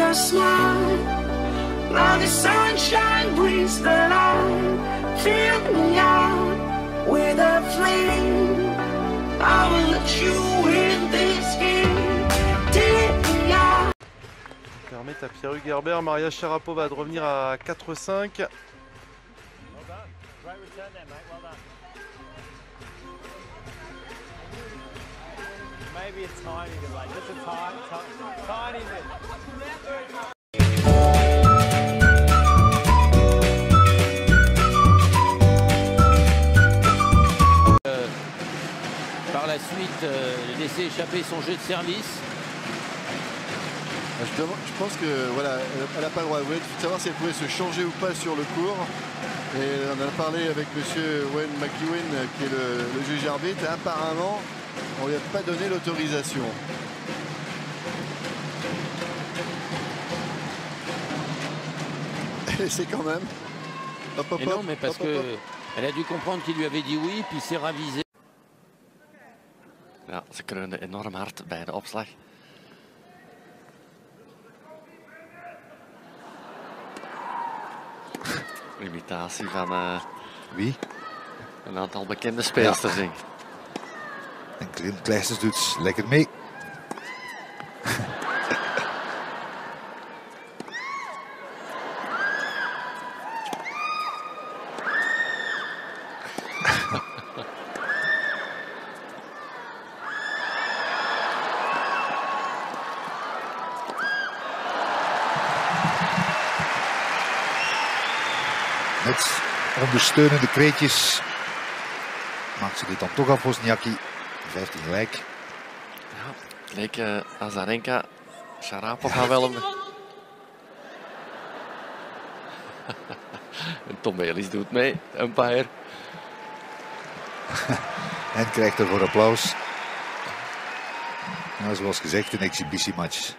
your smile. Now the sunshine brings the light. Fill me out with a flame. I will let you win this game. Take me out. Permet à Pierre Hugerbert, Maria Sharapova de revenir à 4-5. Maybe a tiny delay, just a tiny bit. Par la suite, laisser échapper son jeu de service. Je pense que voilà, elle n'a pas le droit de savoir si elle pouvait se changer ou pas sur le cours. Et on a parlé avec monsieur Wayne McEwen qui est le juge arbitre. Et apparemment, on lui a pas donné l'autorisation. Et c'est quand même. Hop, hop, et non, mais parce qu'elle a dû comprendre qu'il lui avait dit oui, puis s'est ravisé. Ja, ze kreunde enorm hard bij de opslag. Imitatie van wie? Een aantal bekende speelsters. Ja. En Clijsters doet lekker mee. Met ondersteunende kreetjes maakt ze dit dan toch af, Wozniacki. 15 gelijk. Ja, het leek Azarenka, Sharapova wel een... En Tom Elis doet mee, umpire. En krijgt ervoor applaus. Nou, zoals gezegd, een exhibitiematch.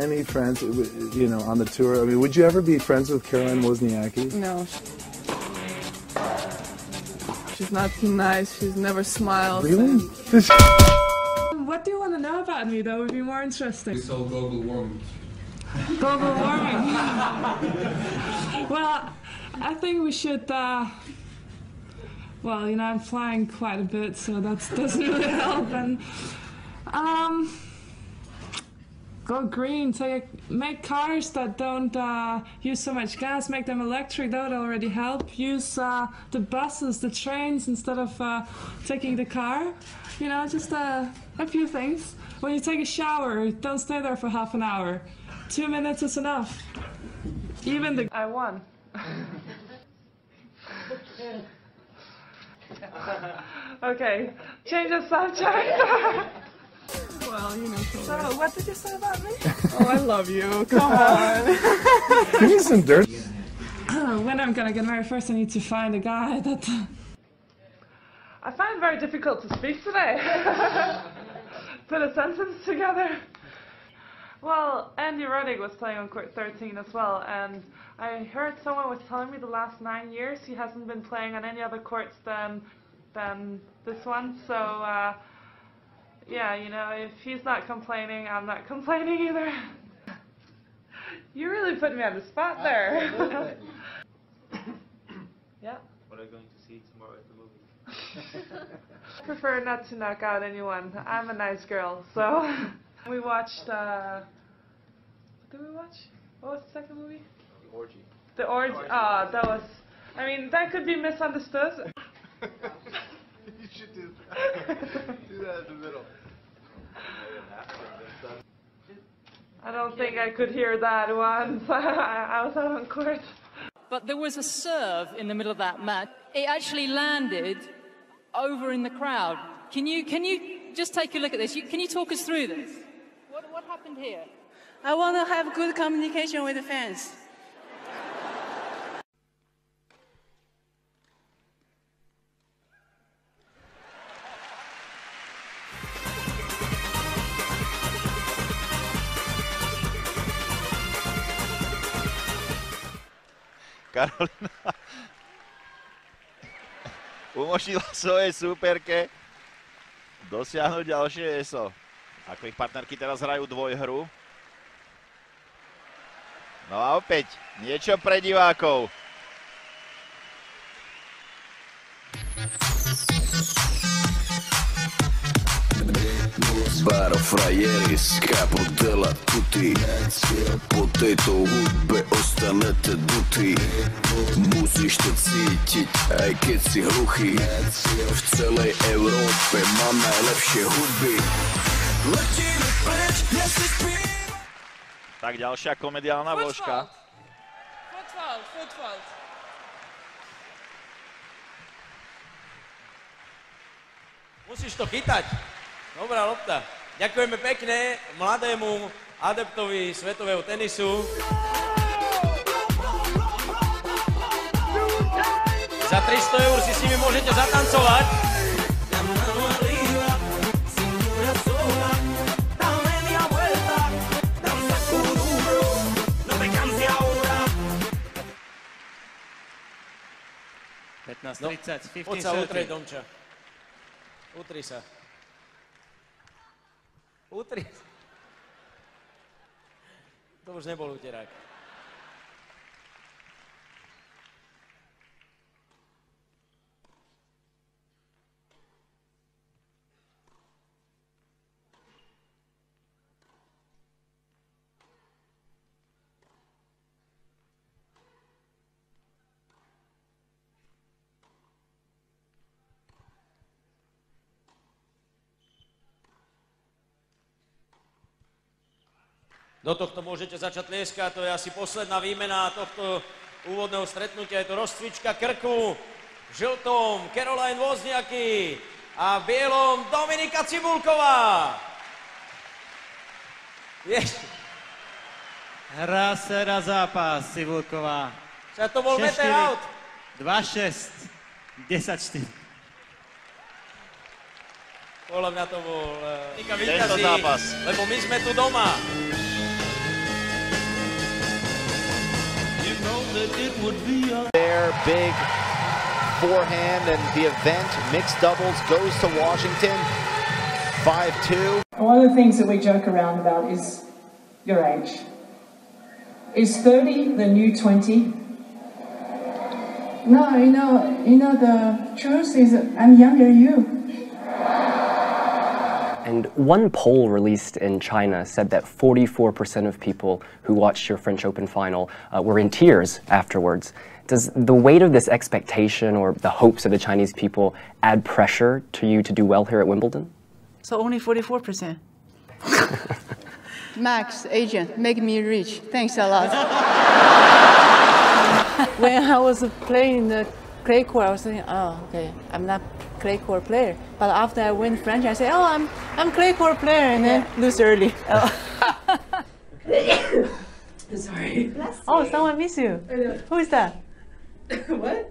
Any friends, you know, on the tour? I mean, would you ever be friends with Caroline Wozniacki? No. She's not nice. She's never smiled. Really? What do you want to know about me that would be more interesting? We saw global warming. Global warming? Well, I think we should, well, you know, I'm flying quite a bit, so that doesn't really help. And, go green, make cars that don't use so much gas, make them electric, that would already help. Use the buses, the trains, instead of taking the car. You know, just a few things. When you take a shower, don't stay there for half an hour. 2 minutes is enough. Even the... I won. Okay, change of subject. Well, you know, so what did you say about me? Oh, I love you. Come on. Give me some dirt. When I'm gonna get married, first I need to find a guy that... I find it very difficult to speak today. Put a sentence together. Well, Andy Roddick was playing on Court 13 as well, and I heard someone was telling me the last 9 years he hasn't been playing on any other courts than this one, so... yeah, you know, if he's not complaining, I'm not complaining either. You really put me on the spot there. Yeah. What are you going to see tomorrow at the movies? I prefer not to knock out anyone. I'm a nice girl, so. We watched, what did we watch? What was the second movie? The Orgy. The Orgy. Oh, that was, I mean, that could be misunderstood. You should do that. Do that in the middle. I don't think I could hear that once. I was out on court. But there was a serve in the middle of that match. It actually landed over in the crowd. Can you just take a look at this? Can you talk us through this? What happened here? I want to have good communication with the fans. Karolina umožnila svojej súperke dosiahnuť ďalšie eso. Ako ich partnerky teraz hrajú dvojhru. No a opäť niečo pre divákov. Baro fraieri, scapotela tutti, potato hudbe ostanete duty, musíš to cítiť, aj keď si hluchý, v celej Európe mám najlepšie hudby. Tak ďalšia komediálna vložka. Football. Musíš to chytať. Dobrá lopta. Ďakujeme pekne mladému adeptovi svetového tenisu. Za 300 eur si s nimi môžete zatancovať. No, poď sa utrej, Domča. Utri sa. Utri. To už nebol úterák. Do tohto môžete začať tlieskať, to je asi posledná výmena tohto úvodného stretnutia. Je to rozcvička krku v žltom Caroline Wozniacki a v bielom Dominika Cibulková. Ešte. Hrá sa na zápas Cibulková. Čo to bol meter out? 2-6, 10-4. Podľa mňa to bol... Dominika víťazí, lebo my sme tu doma. It would be their big forehand, and the event mixed doubles goes to Washington 5-2. One of the things that we joke around about is your age. Is 30 the new 20? No, you know the truth is I'm younger than you. And one poll released in China said that 44% of people who watched your French Open final were in tears afterwards. Does the weight of this expectation or the hopes of the Chinese people add pressure to you to do well here at Wimbledon? So only 44%. Max, agent, make me rich. Thanks a lot. When I was playing the clay court, I was thinking, oh, okay, I'm not clay court player. But after I win French, I say, oh, I'm clay court player, and then lose early. Oh. Sorry. Bless you. Someone miss you. I know. Who is that? What?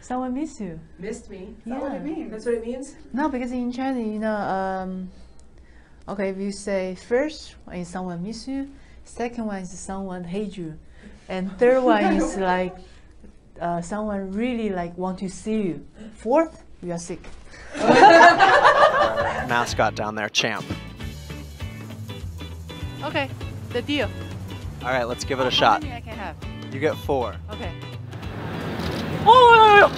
Someone miss you. Missed me? Is that what it means? That's what it means? No, because in China, you know, okay, if you say first is someone miss you, second one is someone hate you, and third one is like someone really like want to see you. Fourth, you are sick. Mascot down there, champ. Okay, the deal. All right, let's give it a shot. How many I can have? You get 4. Okay. Oh!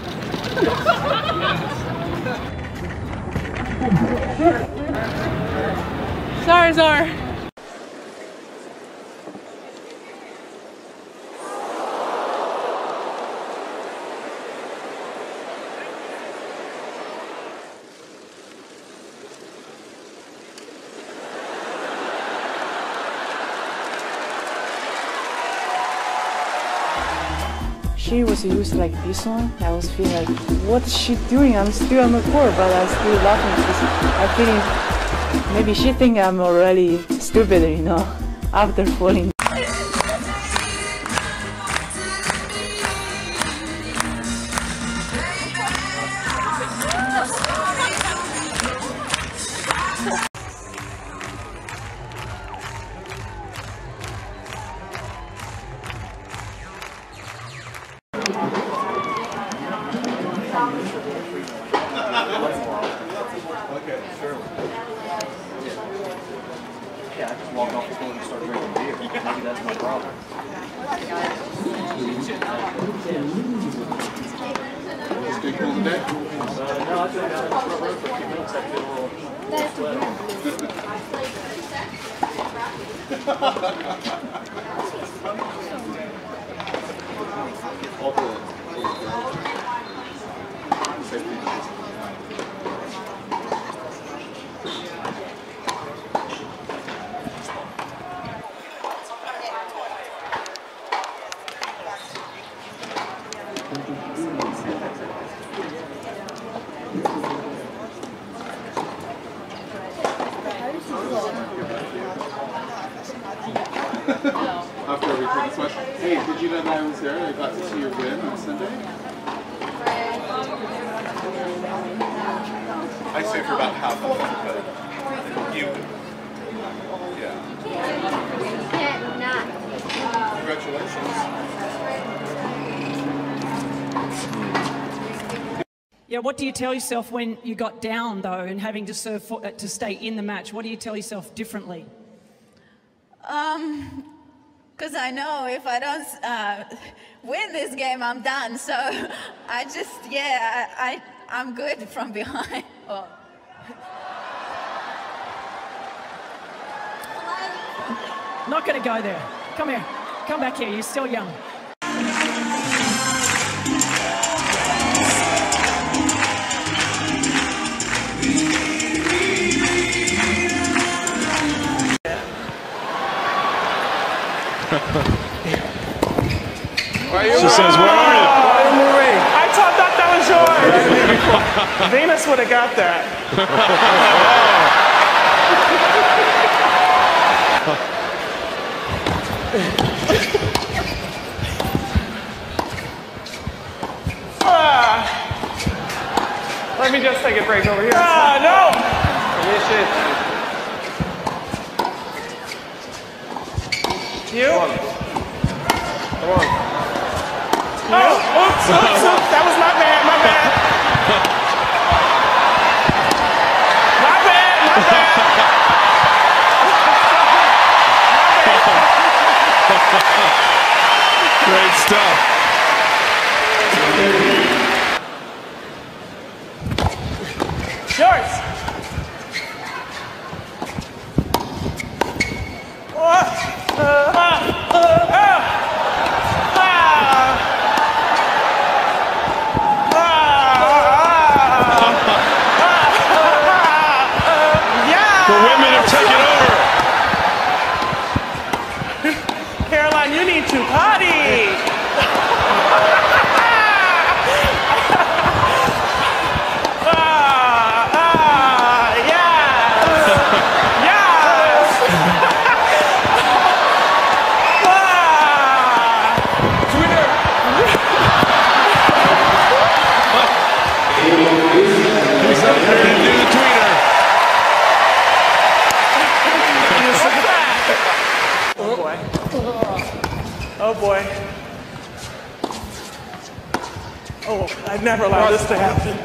Sorry. She was used like this one. I was feeling like, what is she doing? I'm still on the court, but I'm still laughing. I'm feeling maybe she think I'm already stupid, you know, after falling. What do you tell yourself when you got down, though, and having to serve for, to stay in the match? What do you tell yourself differently? Because I know if I don't win this game, I'm done. So I just, I'm good from behind. Oh. Not going to go there. Come here. Come back here. You're still young. She says, where are you? I thought that was yours. Venus would have got that. Let me just take a break over here. Ah, no! You? Come on. Oh, oops, that was my bad. My bad. Great stuff. Yours. Caroline, you need to potty. Oh, I'd never allow this to happen.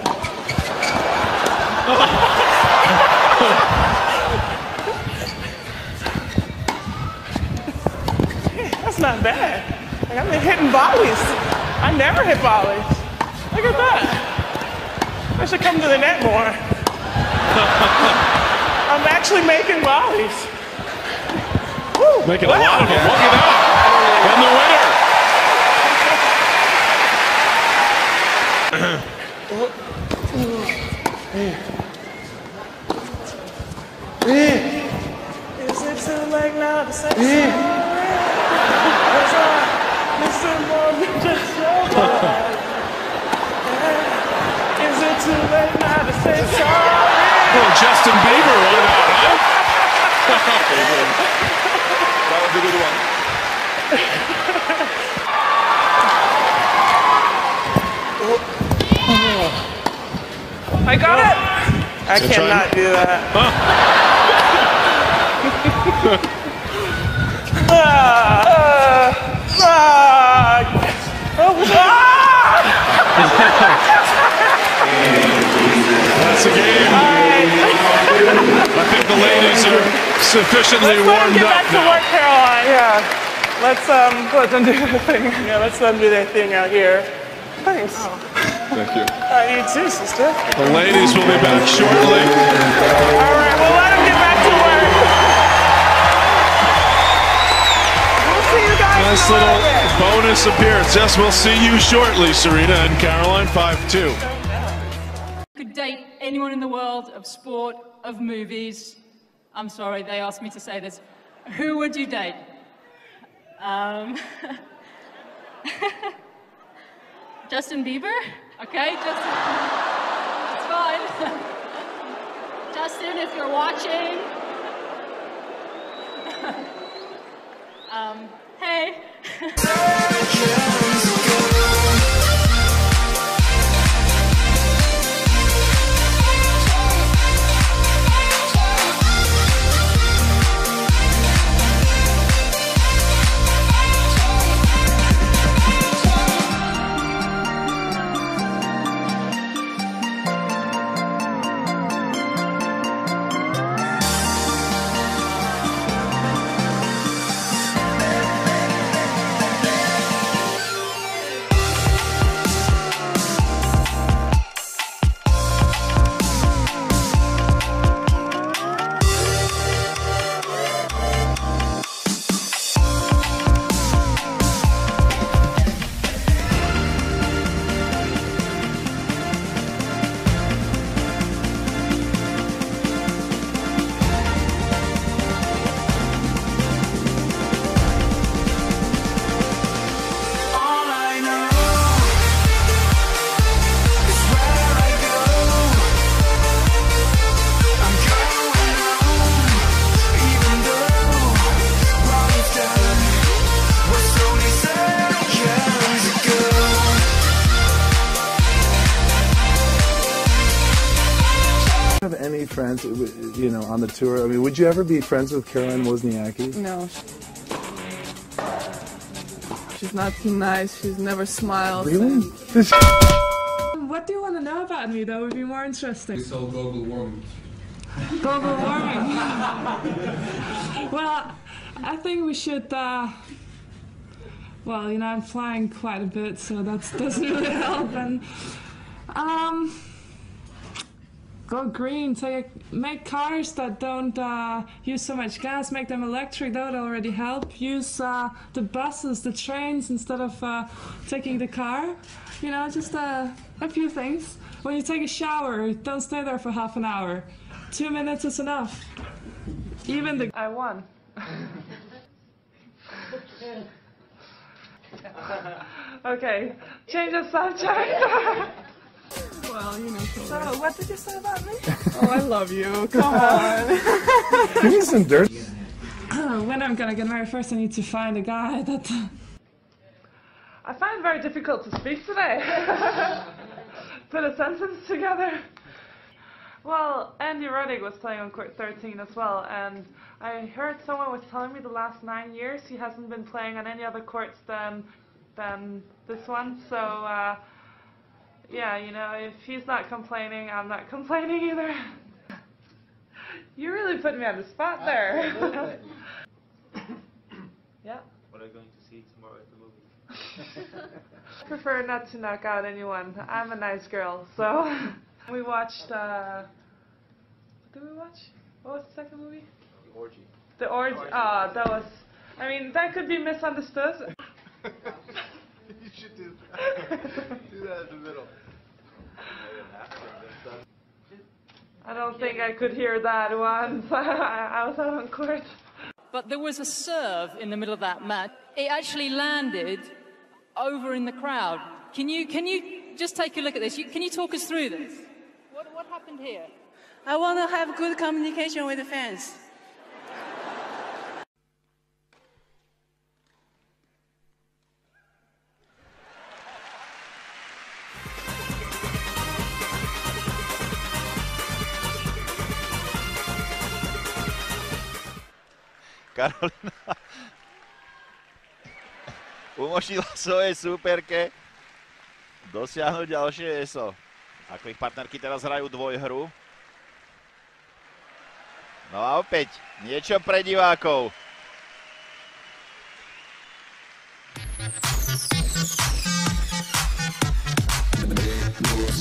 Hey, that's not bad. Like, I've been hitting volleys. I never hit volleys. Look at that. I should come to the net more. I'm actually making volleys. Woo, making a lot of them. Look at that. And the winner. Is it too late now to say something? Cause I listen more than just your voice. Is it too late now to say sorry? Well, Justin Bieber right now, huh? That was a good one. I got it! I cannot do that. That's a game. I think the ladies are sufficiently warmed up now. Let's get back to work, Caroline. Yeah. Let them do their thing. Yeah, let's let them do their thing out here. Thanks. Oh. Thank you. You too, sister. The ladies will be back shortly. All right, we'll let them get back to work. We'll see you guys. Nice little bonus appearance. Yes, we'll see you shortly, Serena and Caroline. 5-2. Could date anyone in the world of sport, of movies. I'm sorry, they asked me to say this. Who would you date? Justin Bieber? Okay, Justin. It's fine. Justin, if you're watching. Hey. Friends, you know, on the tour. I mean, would you ever be friends with Caroline Wozniacki? No. She's not nice. She's never smiled. Really? What do you want to know about me that would be more interesting? It's all global warming. Global warming? Well, I think we should, well, you know, I'm flying quite a bit, so that doesn't really help. And, go green, make cars that don't use so much gas, make them electric, that would already help. Use the buses, the trains, instead of taking the car. You know, just a few things. When you take a shower, don't stay there for half an hour. 2 minutes is enough. Even the... I won. Okay, change the subject. Well, you know, so, what did you say about me? Oh, I love you. Come on. Give me some dirt. When I'm gonna get married, first I need to find a guy that... I find it very difficult to speak today. Put a sentence together. Well, Andy Roddick was playing on Court 13 as well, and I heard someone was telling me the last 9 years he hasn't been playing on any other courts than this one, so... yeah, you know, if he's not complaining, I'm not complaining either. You really put me on the spot there. Yeah. What are you going to see tomorrow at the movies? I prefer not to knock out anyone. I'm a nice girl, so. We watched, what did we watch? What was the second movie? The Orgy. The Orgy. Oh, that was, I mean, that could be misunderstood. You should do that. Do that in the middle. I don't think I could hear that once. I was out on court. But there was a serve in the middle of that match. It actually landed over in the crowd. Can you just take a look at this? Can you talk us through this? What happened here? I want to have good communication with the fans. Carolina umožnila svoje súperke dosiahnuť ďalšie eso. Ako ich partnerky teraz hrajú dvojhru. No a opäť niečo pre divákov.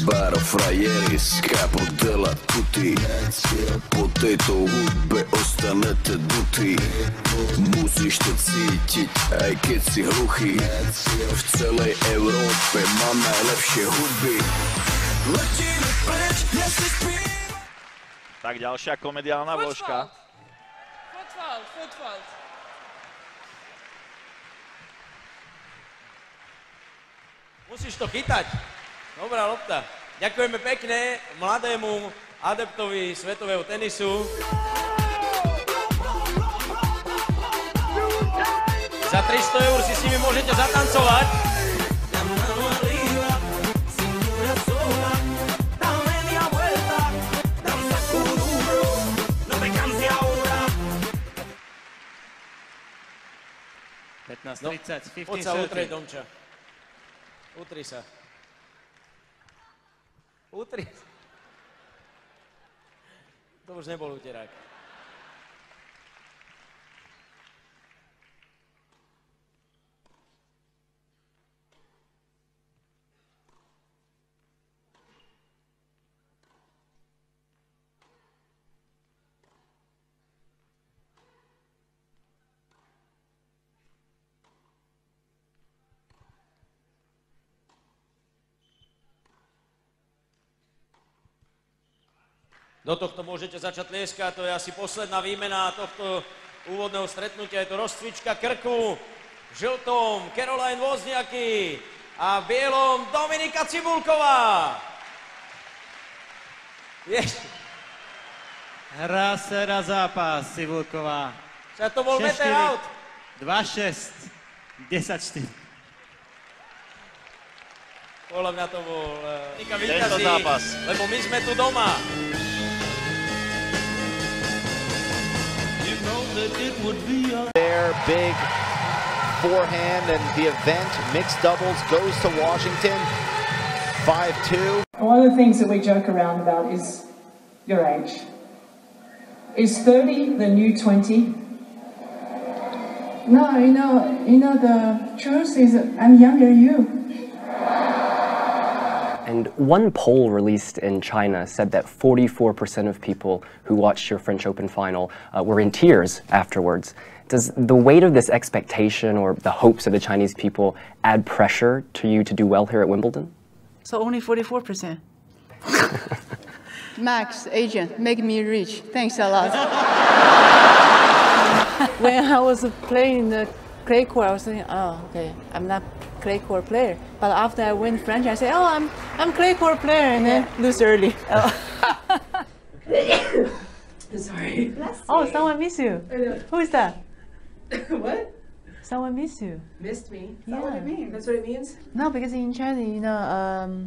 Baro frajeri s kapodela tuti Под ето лудбе останете дути Музи ще цитит, айке си глухи В целой Европе ма najlepšie hudby Letíme preč, ja si spívam Tak ďalšia komediálna vložka Footfall Musíš to chytať Dobrá lopta. Ďakujeme pekne mladému adeptovi svetového tenisu. Za 300 eur si s nimi môžete zatancovať. No, poď sa utrej, Domča. Utri sa. Utriť. To už nebol úterák. Do tohto môžete začať tlieskať, to je asi posledná výmena tohto úvodného stretnutia. Je to rozcvička krku v žltom Caroline Wozniacki a v bielom Dominika Cibulková. Hrá sa na zápas Cibulková. Však to bol meter out. 2-6, 10-4. Podľa mňa to bol Dominika víťazí, lebo my sme tu doma. Their big forehand and the event mixed doubles goes to Washington 5-2. One of the things that we joke around about is your age. Is 30 the new 20? No, you know the truth is I'm younger than you. And one poll released in China said that 44% of people who watched your French Open final were in tears afterwards. Does the weight of this expectation or the hopes of the Chinese people add pressure to you to do well here at Wimbledon? So only 44%. Max, agent, make me rich. Thanks a lot. When I was playing the clay court, I was thinking, oh, okay, I'm not clay court player. But after I win French, I say, oh, I'm clay court player, and then lose early. Oh. Sorry. Oh, someone miss you. Who is that? What? Someone miss you. Missed me? That's what I mean. That's what it means? No, because in China, you know,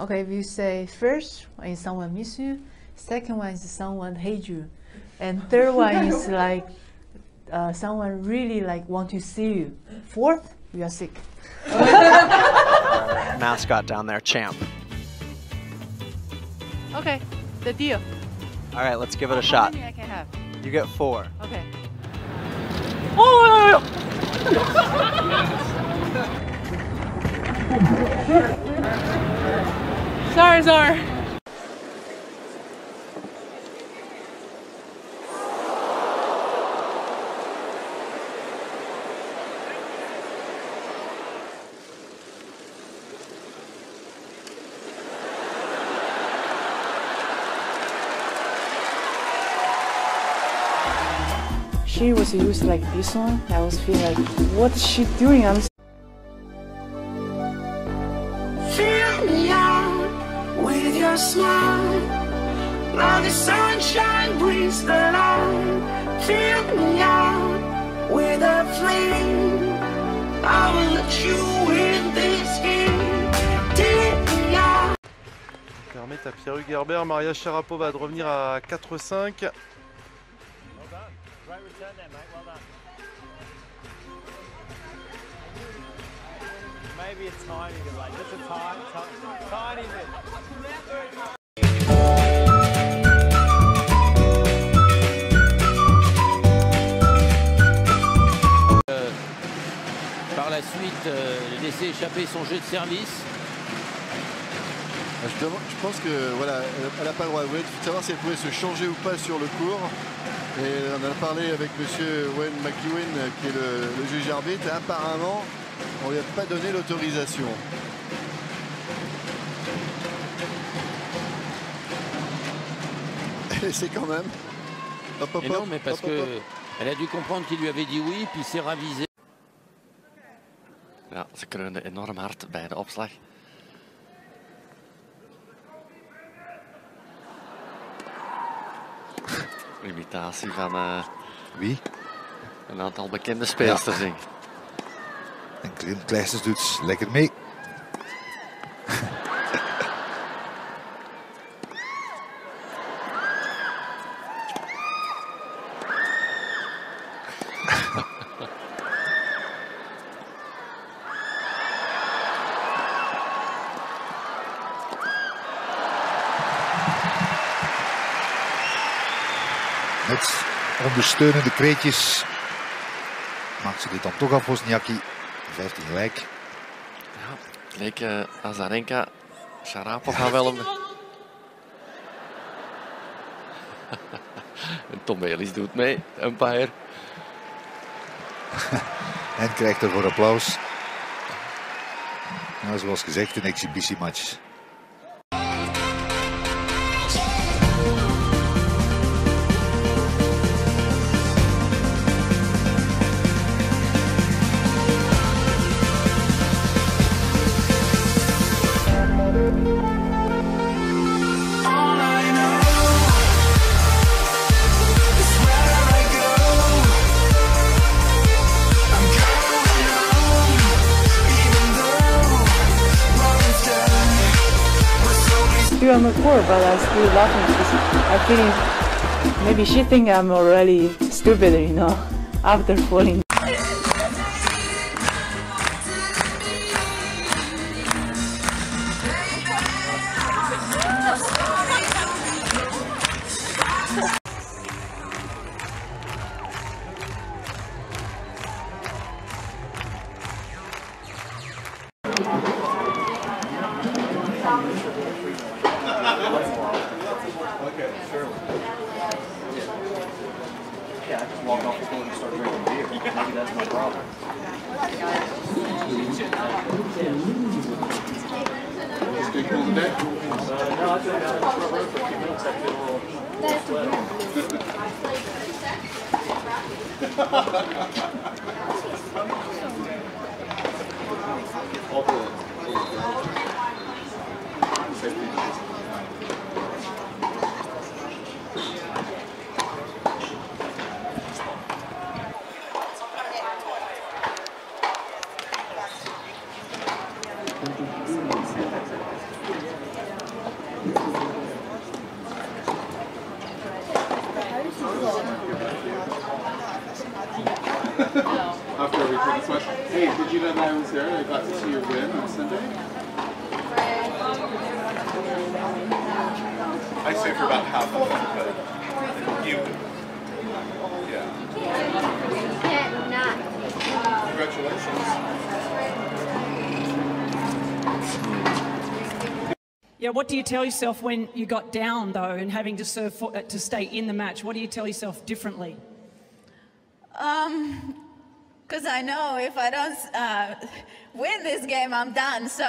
okay, if you say first one is someone miss you, second one is someone hate you, and third one is like someone really like want to see you. Fourth, you are sick. mascot down there, Champ. Okay, the deal. All right, let's give it a shot. How many I can have? You get 4. Okay. Oh! Sorry, sorry. She was used like this one. I was feeling like, what is she doing? Fill me out with your smile. Now the sunshine brings the light. Fill me out with a flame. I will let you win this game. Take me out. Permettre à Pierre Hugerbert, Maria Sharapova de revenir à 4-5. Right return there, mate, well done. Maybe a tiny bit, like just a tiny bit. Par la suite, laisser échapper son jeu de service. Je pense que voilà, elle n'a pas le droit de savoir si elle pouvait se changer ou pas sur le cours. Et on a parlé avec monsieur Wayne McEwen qui est le juge arbitre et apparemment on lui a pas donné l'autorisation. Et c'est quand même. Hop, hop, et non mais parce hop, hop, hop. Que elle a dû comprendre qu'il lui avait dit oui puis s'est ravisé. Ja, ze kreunde enorm hard bij de opslag. Imitatie van wie? Een aantal bekende speelsters. Ja. En Clijsters doet lekker mee. Met ondersteunende kreetjes maakt ze dit dan toch af, Wozniacki. 15 gelijk. Ja, het leek Azarenka, Sharapova ja. Wel en Tom Elis doet mee, een paar. En krijgt ervoor applaus. Nou, zoals gezegd, een exhibitiematch. On the court, but I still laughing. I think maybe she think I'm already stupid, you know, after falling. Okay, sure. Yeah, I just walk off the court and start drinking beer. Maybe that's my problem. Stay cool today? No, I think I got a for a few minutes. I feel a little after we Friday for this question. Hey, did you know that I was there? I got to see your win on Sunday? I stayed for about half of it, but you would. Yeah. Congratulations. Yeah, what do you tell yourself when you got down, though, and having to serve for, to stay in the match? What do you tell yourself differently? Because I know if I don't win this game, I'm done. So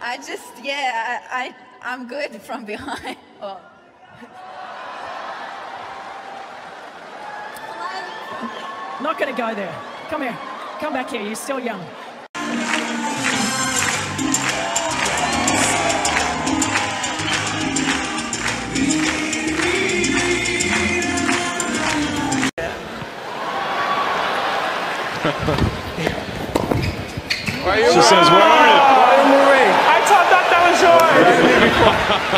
I just, yeah, I'm good from behind. Oh. Not going to go there. Come here. Come back here. You're still young. She says, where are you? I thought that was yours.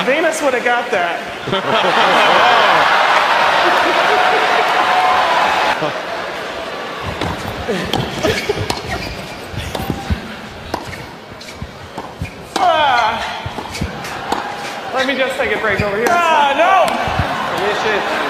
Venus would have got that. Let me just take a break over here. Ah, no!